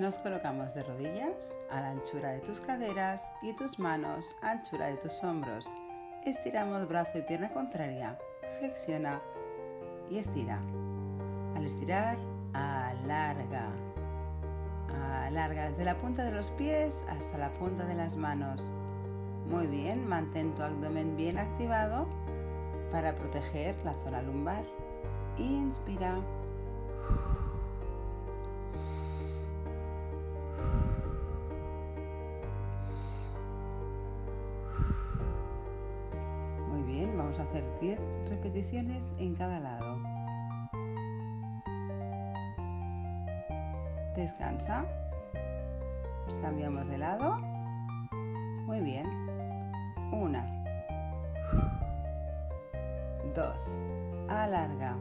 Nos colocamos de rodillas a la anchura de tus caderas y tus manos a anchura de tus hombros. Estiramos brazo y pierna contraria. Flexiona y estira. Al estirar, alarga. Alarga desde la punta de los pies hasta la punta de las manos. Muy bien, mantén tu abdomen bien activado para proteger la zona lumbar. Inspira. Muy bien, vamos a hacer 10 repeticiones en cada lado. Descansa. Cambiamos de lado. Muy bien. 1, 2, alarga.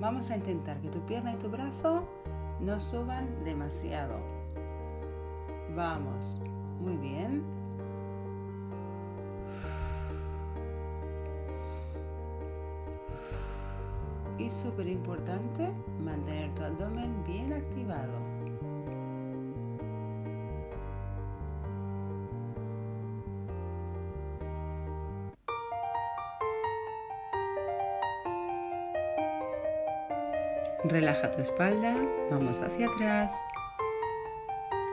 Vamos a intentar que tu pierna y tu brazo no suban demasiado. Vamos, muy bien. 1. Y súper importante mantener tu abdomen bien activado. 2. Relaja tu espalda, vamos hacia atrás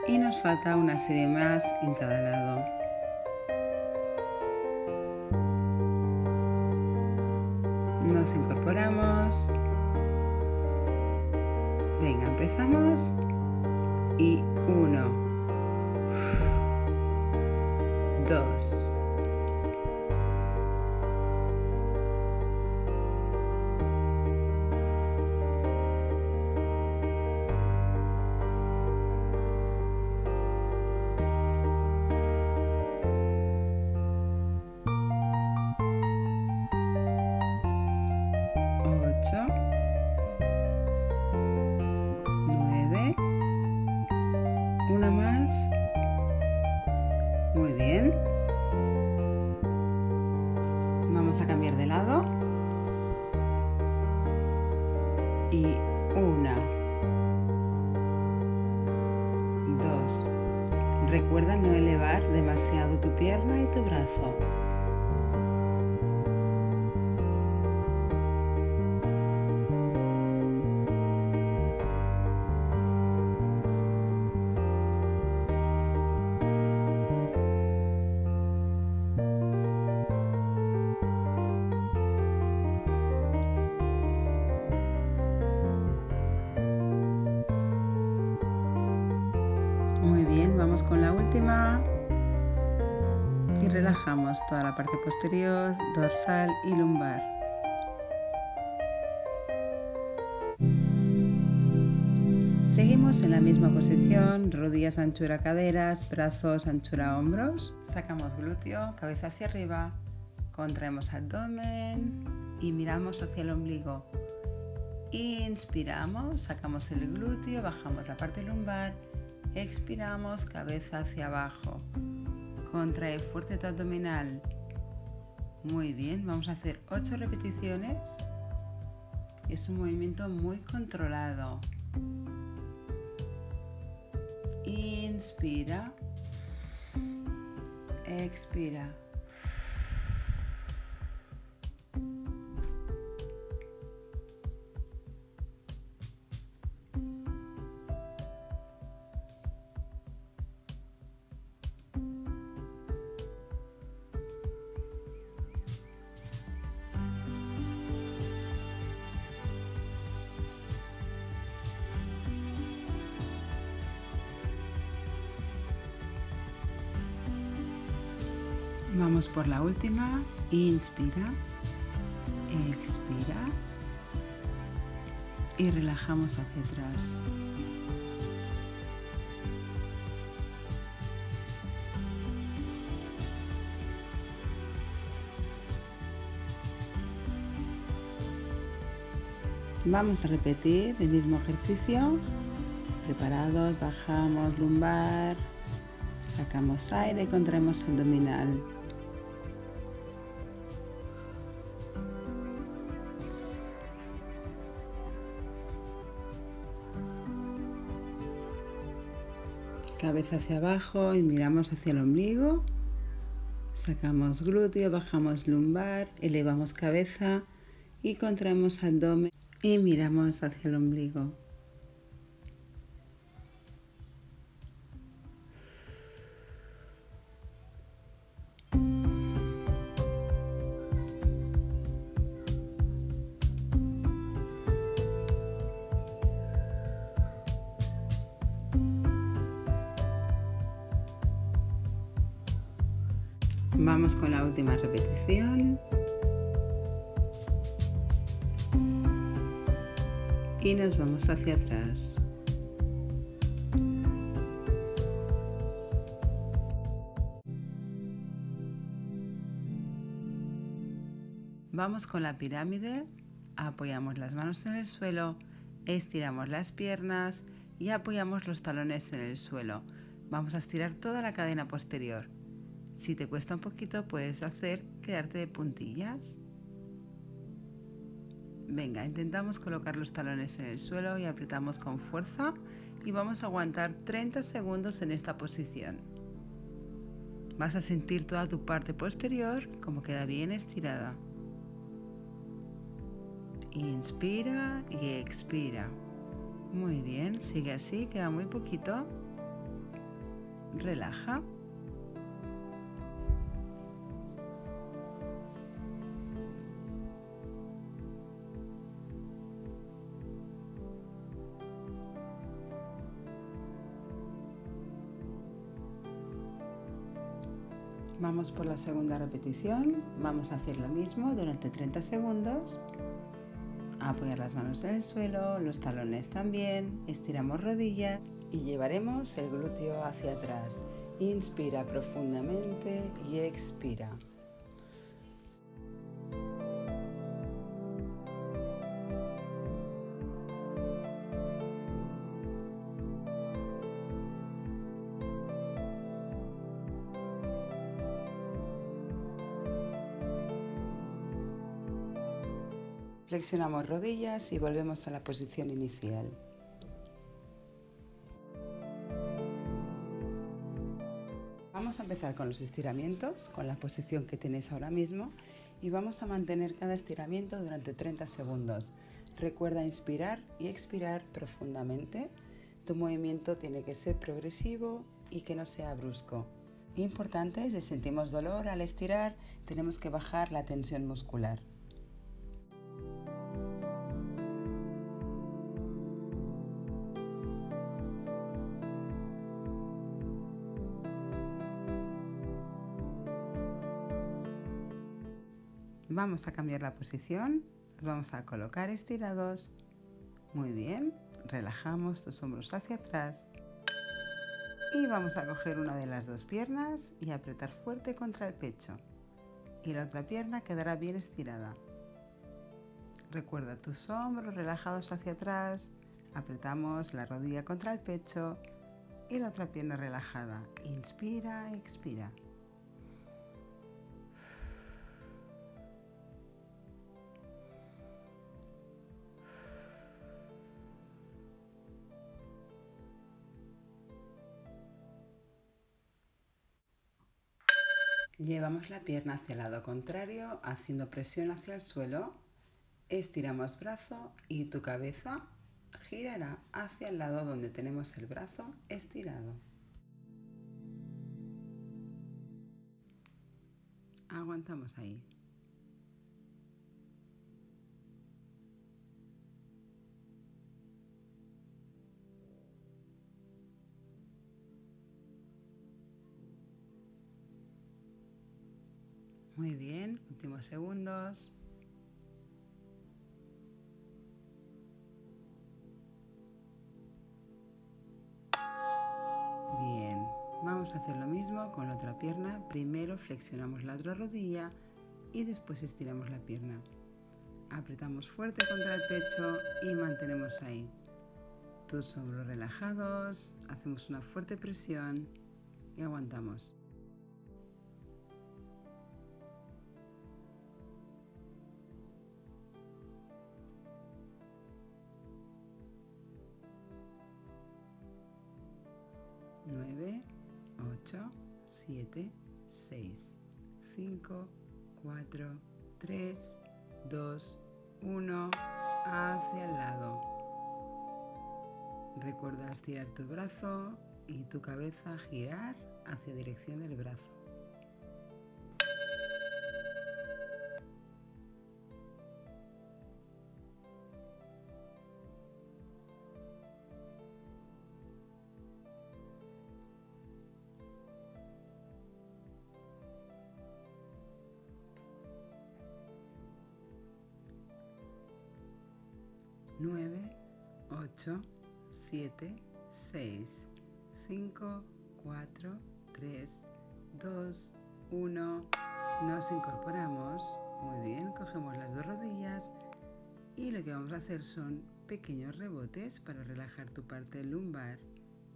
y nos falta una serie más en cada lado. Nos incorporamos. Venga, empezamos. Y 1, 2. Una más. Muy bien. Vamos a cambiar de lado. Y 1, 2. Recuerda no elevar demasiado tu pierna y tu brazo. 2. Relajamos toda la parte posterior, dorsal y lumbar. Seguimos en la misma posición, rodillas anchura caderas, brazos anchura hombros. Sacamos glúteo, cabeza hacia arriba, contraemos abdomen y miramos hacia el ombligo. Inspiramos, sacamos el glúteo, bajamos la parte lumbar, expiramos, cabeza hacia abajo. Contrae fuerte tu abdominal. Muy bien, vamos a hacer 8 repeticiones. Es un movimiento muy controlado. Inspira. Expira. Vamos por la última. Inspira, expira y relajamos hacia atrás. Vamos a repetir el mismo ejercicio. Preparados, bajamos lumbar, sacamos aire y contraemos abdominal. cabeza hacia abajo y miramos hacia el ombligo, sacamos glúteo, bajamos lumbar, elevamos cabeza y contraemos abdomen y miramos hacia el ombligo. Vamos con la última repetición y nos vamos hacia atrás. Vamos con la pirámide, apoyamos las manos en el suelo, estiramos las piernas y apoyamos los talones en el suelo. Vamos a estirar toda la cadena posterior. Si te cuesta un poquito, puedes quedarte de puntillas. Venga, intentamos colocar los talones en el suelo y apretamos con fuerza y vamos a aguantar 30 segundos en esta posición. Vas a sentir toda tu parte posterior como queda bien estirada. Inspira y expira. Muy bien, sigue así, queda muy poquito. Relaja. Vamos por la segunda repetición, vamos a hacer lo mismo durante 30 segundos, apoyar las manos en el suelo, los talones también, estiramos rodilla y llevaremos el glúteo hacia atrás. Inspira profundamente y expira. Flexionamos rodillas y volvemos a la posición inicial. Vamos a empezar con los estiramientos, con la posición que tienes ahora mismo, y vamos a mantener cada estiramiento durante 30 segundos. Recuerda inspirar y expirar profundamente. Tu movimiento tiene que ser progresivo y que no sea brusco. Importante, si sentimos dolor al estirar, tenemos que bajar la tensión muscular. Vamos a cambiar la posición, nos vamos a colocar estirados. Muy bien, relajamos tus hombros hacia atrás y vamos a coger una de las dos piernas y apretar fuerte contra el pecho. Y la otra pierna quedará bien estirada. Recuerda tus hombros relajados hacia atrás, apretamos la rodilla contra el pecho y la otra pierna relajada. Inspira, expira. Llevamos la pierna hacia el lado contrario, haciendo presión hacia el suelo, estiramos brazo y tu cabeza girará hacia el lado donde tenemos el brazo estirado. Aguantamos ahí. Muy bien, últimos segundos. Bien, vamos a hacer lo mismo con la otra pierna. Primero flexionamos la otra rodilla y después estiramos la pierna. Apretamos fuerte contra el pecho y mantenemos ahí. Tus hombros relajados, hacemos una fuerte presión y aguantamos. 9, 8, 7, 6, 5, 4, 3, 2, 1, hacia el lado. Recuerda estirar tu brazo y tu cabeza girar hacia dirección del brazo. Siete, 6, 5, 4, 3, 2, 1. Nos incorporamos. Muy bien, cogemos las dos rodillas y lo que vamos a hacer son pequeños rebotes para relajar tu parte lumbar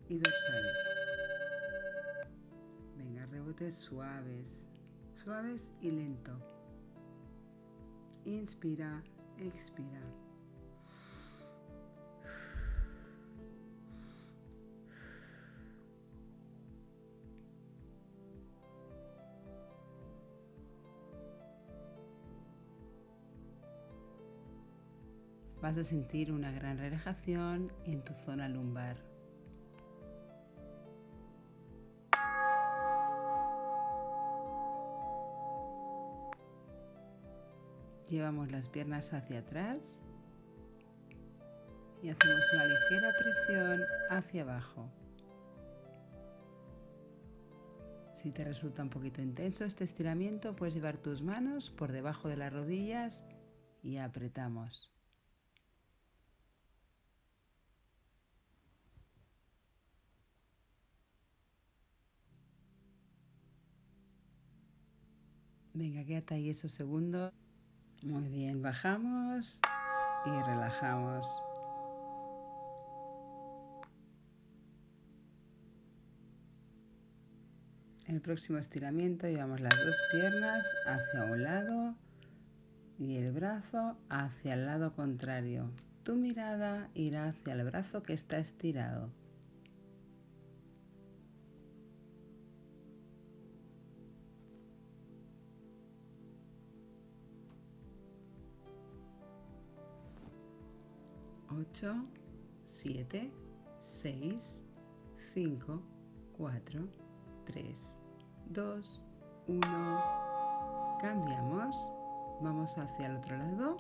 y dorsal. Venga, rebotes suaves, suaves y lento. Inspira, expira. Vas a sentir una gran relajación en tu zona lumbar. Llevamos las piernas hacia atrás y hacemos una ligera presión hacia abajo. Si te resulta un poquito intenso este estiramiento, puedes llevar tus manos por debajo de las rodillas y apretamos. Venga, quédate ahí esos segundos. Muy bien, bajamos y relajamos. El próximo estiramiento llevamos las dos piernas hacia un lado y el brazo hacia el lado contrario. Tu mirada irá hacia el brazo que está estirado. Ocho, 7, 6, 5, 4, 3, 2, 1. Cambiamos, vamos hacia el otro lado.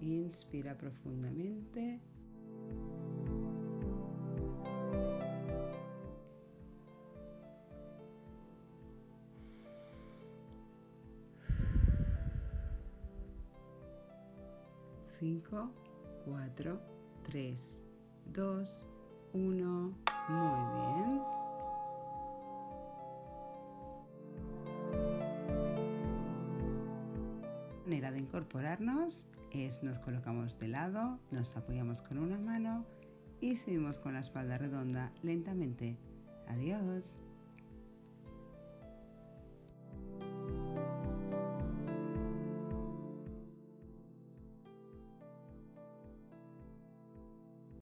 Inspira profundamente. Cinco, cuatro, tres, dos, uno. Muy bien. La manera de incorporarnos es nos colocamos de lado, nos apoyamos con una mano y subimos con la espalda redonda lentamente. Adiós.